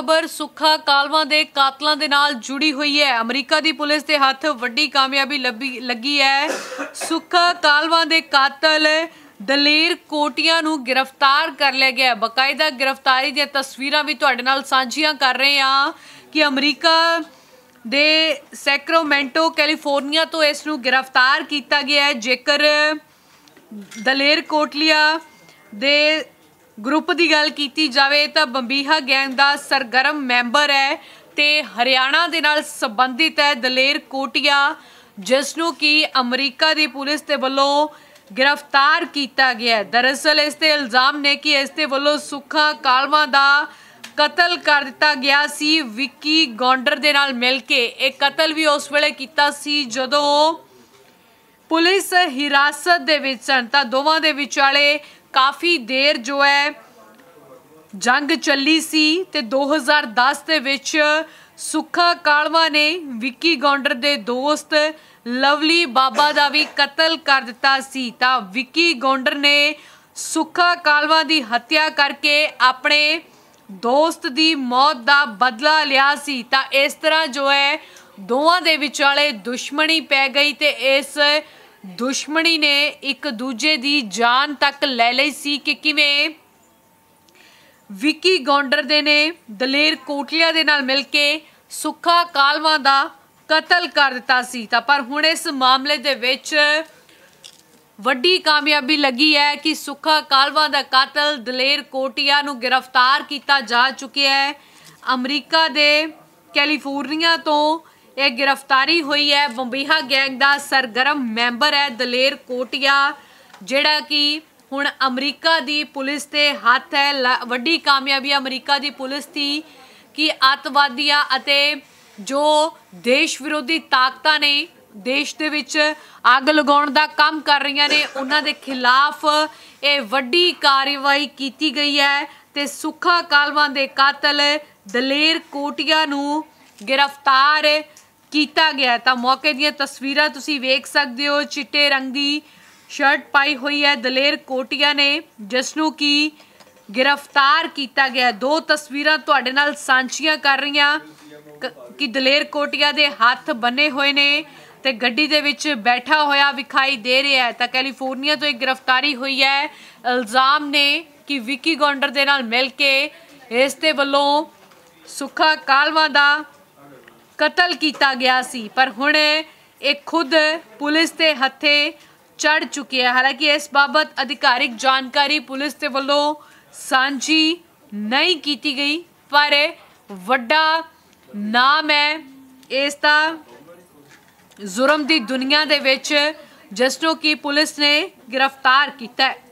खबर सुखा कालवां दे कातलां दे नाल जुड़ी हुई है। अमरीका दी पुलिस दे हत्थ वड्डी कामयाबी लगी है। सुखा कालवां दे कातल दलेर कोटिया नूं गिरफ्तार कर लिया गया। बकायदा गिरफ्तारी दी तस्वीरां भी तुहाडे नाल सांझियां कर रहे हां कि अमरीका दे सैक्रामेंटो कैलीफोर्निया तो इस नूं गिरफ्तार किया गया है। जेकर दलेर कोटिया दे ग्रुप की गल की जाए तो बंबीहा गैंग का सरगर्म मैंबर है तो हरियाणा के नाल संबंधित है दलेर कोटिया, जिसनों की अमरीका की पुलिस के वालों गिरफ्तार किया गया है। दरअसल इसते इल्ज़ाम ने कि इसते वालों सुखा कालवां का कतल कर दिता गया सी विक्की गौंडर के नाल मिल के। एक कतल भी उस वेले किया जदों पुलिस हिरासत दे विच सन तां दोवां दे विचाले काफ़ी देर जो है जंग चली सी ते 2010 दे विच सुखा कालवा ने विक्की गौंडर दे दोस्त लवली बाबा दा भी कतल कर दिता सी। तां विक्की गौंडर ने सुखा कालवा दी हत्या करके अपने दोस्त दी मौत दा बदला लिया सी। तां इस तरह जो है दोवां दे विचाले दुश्मनी पै गई ते इस दुश्मनी ने एक दूजे की जान तक ले ली सी कि किवें विक्की गौंडर दे ने दलेर कोटिया दे नाल मिल के सुखा कालवां दा कतल कर दिता सी। तां पर हुण इस मामले दे विच वड्डी कामयाबी लगी है कि सुखा कालवां दा कातल दलेर कोटिया नूं गिरफ्तार किया जा चुकिया है। अमरीका दे कैलीफोर्निया तो यह गिरफ्तारी हुई है। बंबीहा गैंग का सरगर्म मैंबर है दलेर कोटिया, जिहड़ा कि हुण अमरीका की पुलिस के हत्थ है। वड्डी कामयाबी अमरीका की पुलिस थी कि अतवादियां अते जो देश विरोधी ताकतां ने देश दे विच अग लगाउण दा काम कर रही ने, उन्हां दे खिलाफ यह वड्डी कार्रवाई की गई है ते सुखा कालवां दे कातल दलेर कोटिया नूं गिरफ्तार किया गया। तो मौके दी तस्वीरां तुसी वेख सकते हो। चिट्टे रंग की शर्ट पाई हुई है दलेर कोटिया ने, जिसनों की गिरफ्तार किया गया। दो तस्वीरां तुहाडे नाल सांझियां कर रही हां कि दलेर कोटिया दे हाथ बने हुए ने ते गड्डी दे विच बैठा होया विखाई दे रहा है। तो कैलीफोर्निया तो एक गिरफ्तारी हुई है। इल्ज़ाम ने कि विक्की गौंडर दे नाल मिल के इसदे वल्लों सुखा कालवां दा कतल किया गया सी, पर हुण एक खुद पुलिस के हत्थे चढ़ चुकी है। हालांकि इस बाबत अधिकारिक जानकारी पुलिस के वालों सांझी नहीं की गई, पर वड्डा नाम है इसका जुर्म की दुनिया के विच जिसनों की पुलिस ने गिरफ्तार किया है।